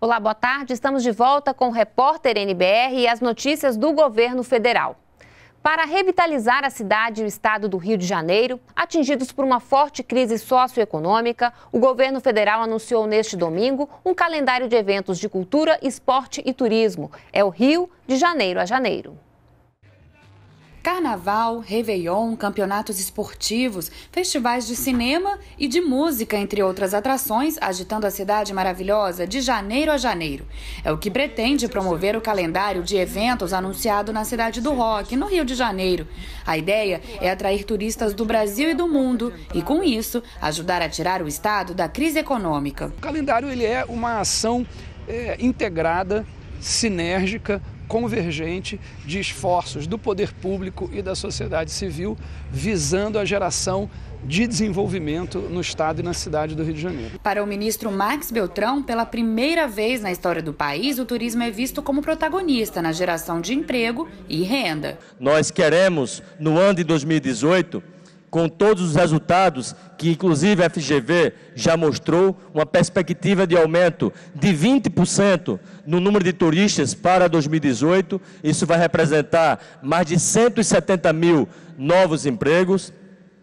Olá, boa tarde. Estamos de volta com o Repórter NBR e as notícias do governo federal. Para revitalizar a cidade e o estado do Rio de Janeiro, atingidos por uma forte crise socioeconômica, o governo federal anunciou neste domingo um calendário de eventos de cultura, esporte e turismo. É o Rio de Janeiro a Janeiro. Carnaval, Réveillon, campeonatos esportivos, festivais de cinema e de música, entre outras atrações, agitando a cidade maravilhosa de janeiro a janeiro. É o que pretende promover o calendário de eventos anunciado na Cidade do Rock, no Rio de Janeiro. A ideia é atrair turistas do Brasil e do mundo e, com isso, ajudar a tirar o estado da crise econômica. O calendário ele é uma ação integrada, sinérgica, convergente de esforços do poder público e da sociedade civil visando a geração de desenvolvimento no estado e na cidade do Rio de Janeiro. Para o ministro Max Beltrão, pela primeira vez na história do país, o turismo é visto como protagonista na geração de emprego e renda. Nós queremos, no ano de 2018, com todos os resultados que, inclusive, a FGV já mostrou, uma perspectiva de aumento de 20% no número de turistas para 2018. Isso vai representar mais de 170 mil novos empregos.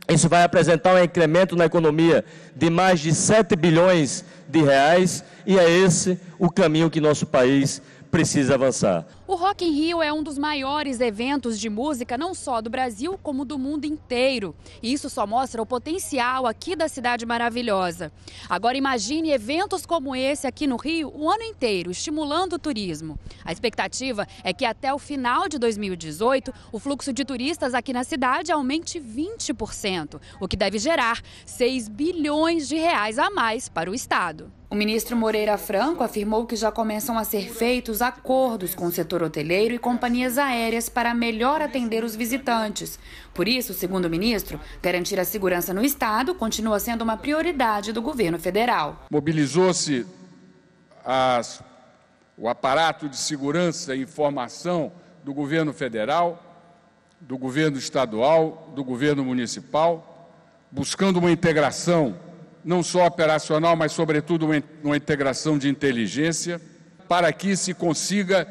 Isso vai representar um incremento na economia de mais de 7 bilhões de reais. E é esse o caminho que nosso país precisa avançar. O Rock in Rio é um dos maiores eventos de música, não só do Brasil, como do mundo inteiro. E isso só mostra o potencial aqui da cidade maravilhosa. Agora imagine eventos como esse aqui no Rio o ano inteiro, estimulando o turismo. A expectativa é que até o final de 2018, o fluxo de turistas aqui na cidade aumente 20%, o que deve gerar 6 bilhões de reais a mais para o estado. O ministro Moreira Franco afirmou que já começam a ser feitos acordos com o setor hoteleiro e companhias aéreas para melhor atender os visitantes. Por isso, segundo o ministro, garantir a segurança no estado continua sendo uma prioridade do governo federal. Mobilizou-se o aparato de segurança e informação do governo federal, do governo estadual, do governo municipal, buscando uma integração não só operacional, mas sobretudo uma integração de inteligência, para que se consiga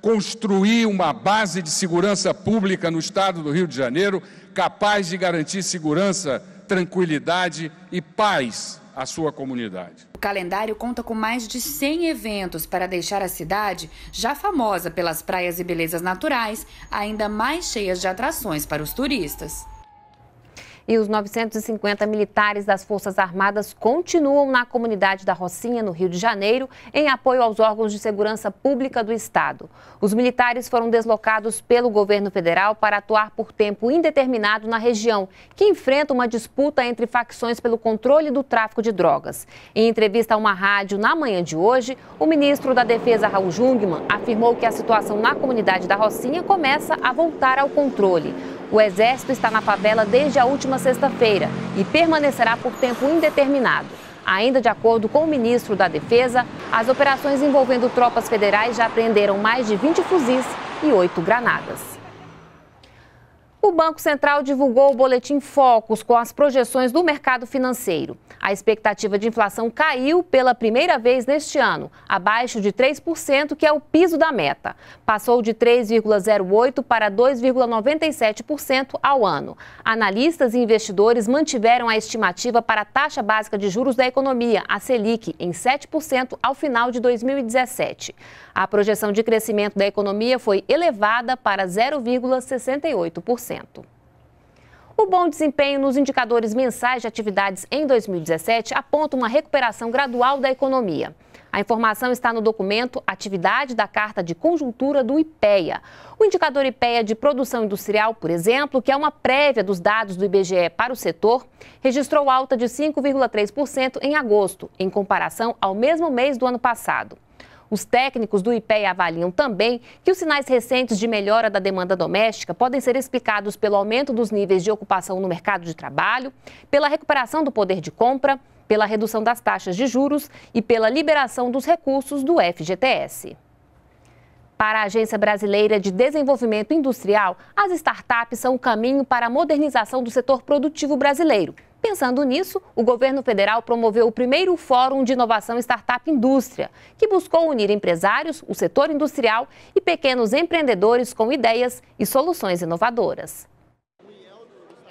construir uma base de segurança pública no estado do Rio de Janeiro, capaz de garantir segurança, tranquilidade e paz à sua comunidade. O calendário conta com mais de 100 eventos para deixar a cidade, já famosa pelas praias e belezas naturais, ainda mais cheias de atrações para os turistas. E os 950 militares das Forças Armadas continuam na comunidade da Rocinha, no Rio de Janeiro, em apoio aos órgãos de segurança pública do estado. Os militares foram deslocados pelo governo federal para atuar por tempo indeterminado na região, que enfrenta uma disputa entre facções pelo controle do tráfico de drogas. Em entrevista a uma rádio na manhã de hoje, o ministro da Defesa, Raul Jungmann, afirmou que a situação na comunidade da Rocinha começa a voltar ao controle. O Exército está na favela desde a última sexta-feira e permanecerá por tempo indeterminado. Ainda de acordo com o ministro da Defesa, as operações envolvendo tropas federais já apreenderam mais de 20 fuzis e 8 granadas. O Banco Central divulgou o boletim Focus com as projeções do mercado financeiro. A expectativa de inflação caiu pela primeira vez neste ano, abaixo de 3%, que é o piso da meta. Passou de 3,08% para 2,97% ao ano. Analistas e investidores mantiveram a estimativa para a taxa básica de juros da economia, a Selic, em 7% ao final de 2017. A projeção de crescimento da economia foi elevada para 0,68%. O bom desempenho nos indicadores mensais de atividades em 2017 aponta uma recuperação gradual da economia. A informação está no documento Atividade da Carta de Conjuntura do IPEA. O indicador IPEA de produção industrial, por exemplo, que é uma prévia dos dados do IBGE para o setor, registrou alta de 5,3% em agosto, em comparação ao mesmo mês do ano passado. Os técnicos do IPEA avaliam também que os sinais recentes de melhora da demanda doméstica podem ser explicados pelo aumento dos níveis de ocupação no mercado de trabalho, pela recuperação do poder de compra, pela redução das taxas de juros e pela liberação dos recursos do FGTS. Para a Agência Brasileira de Desenvolvimento Industrial, as startups são o caminho para a modernização do setor produtivo brasileiro. Pensando nisso, o governo federal promoveu o primeiro Fórum de Inovação Startup-Indústria, que buscou unir empresários, o setor industrial e pequenos empreendedores com ideias e soluções inovadoras.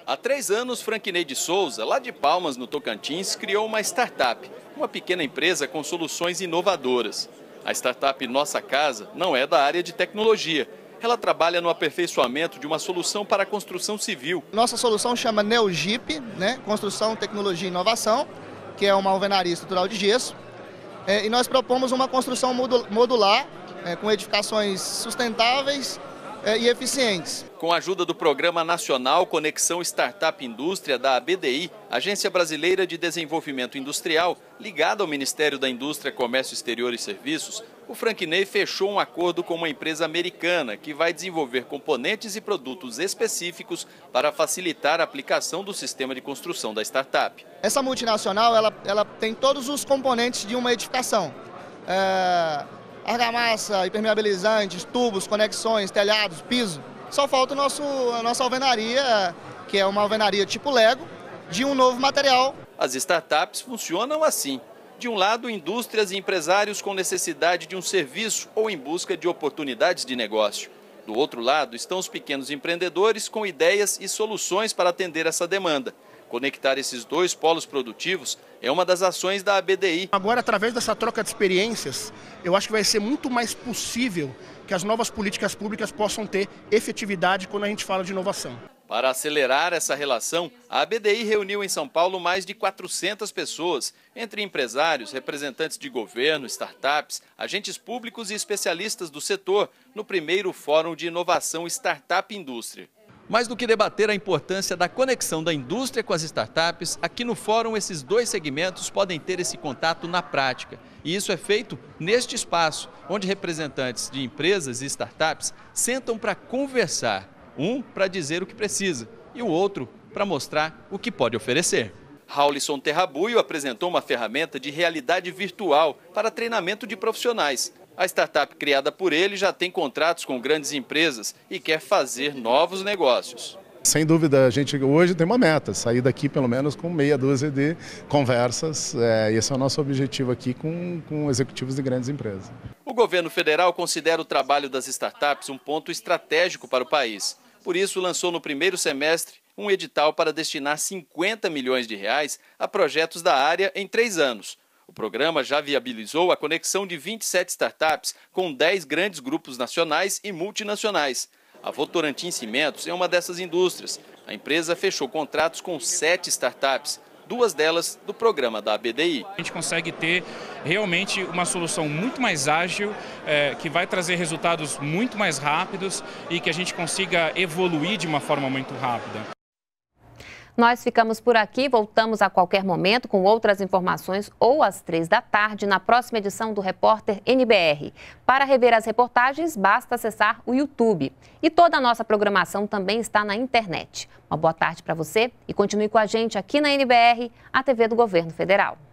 Há 3 anos, Frankneide Souza, lá de Palmas, no Tocantins, criou uma startup, uma pequena empresa com soluções inovadoras. A startup Nossa Casa não é da área de tecnologia. Ela trabalha no aperfeiçoamento de uma solução para a construção civil. Nossa solução chama NeoGip, né? Construção, Tecnologia e Inovação, que é uma alvenaria estrutural de gesso. E nós propomos uma construção modular, com edificações sustentáveis e eficientes. Com a ajuda do Programa Nacional Conexão Startup-Indústria da ABDI, Agência Brasileira de Desenvolvimento Industrial, ligada ao Ministério da Indústria, Comércio Exterior e Serviços, o Frankneide fechou um acordo com uma empresa americana que vai desenvolver componentes e produtos específicos para facilitar a aplicação do sistema de construção da startup. Essa multinacional ela tem todos os componentes de uma edificação. Argamassa, impermeabilizantes, tubos, conexões, telhados, piso. Só falta a nossa alvenaria, que é uma alvenaria tipo Lego, de um novo material. As startups funcionam assim. De um lado, indústrias e empresários com necessidade de um serviço ou em busca de oportunidades de negócio. Do outro lado, estão os pequenos empreendedores com ideias e soluções para atender essa demanda. Conectar esses dois polos produtivos é uma das ações da ABDI. Agora, através dessa troca de experiências, eu acho que vai ser muito mais possível que as novas políticas públicas possam ter efetividade quando a gente fala de inovação. Para acelerar essa relação, a ABDI reuniu em São Paulo mais de 400 pessoas, entre empresários, representantes de governo, startups, agentes públicos e especialistas do setor, no primeiro Fórum de Inovação Startup Indústria. Mais do que debater a importância da conexão da indústria com as startups, aqui no fórum esses dois segmentos podem ter esse contato na prática. E isso é feito neste espaço, onde representantes de empresas e startups sentam para conversar. Um para dizer o que precisa e o outro para mostrar o que pode oferecer. Raulisson Terrabuio apresentou uma ferramenta de realidade virtual para treinamento de profissionais. A startup criada por ele já tem contratos com grandes empresas e quer fazer novos negócios. Sem dúvida, a gente hoje tem uma meta, sair daqui pelo menos com meia dúzia de conversas. Esse é o nosso objetivo aqui com executivos de grandes empresas. O governo federal considera o trabalho das startups um ponto estratégico para o país. Por isso, lançou no primeiro semestre um edital para destinar R$ 50 milhões a projetos da área em 3 anos. O programa já viabilizou a conexão de 27 startups com 10 grandes grupos nacionais e multinacionais. A Votorantim Cimentos é uma dessas indústrias. A empresa fechou contratos com 7 startups, 2 delas do programa da ABDI. A gente consegue ter realmente uma solução muito mais ágil, que vai trazer resultados muito mais rápidos e que a gente consiga evoluir de uma forma muito rápida. Nós ficamos por aqui, voltamos a qualquer momento com outras informações ou às 15h na próxima edição do Repórter NBR. Para rever as reportagens, basta acessar o YouTube. E toda a nossa programação também está na internet. Uma boa tarde para você e continue com a gente aqui na NBR, a TV do Governo Federal.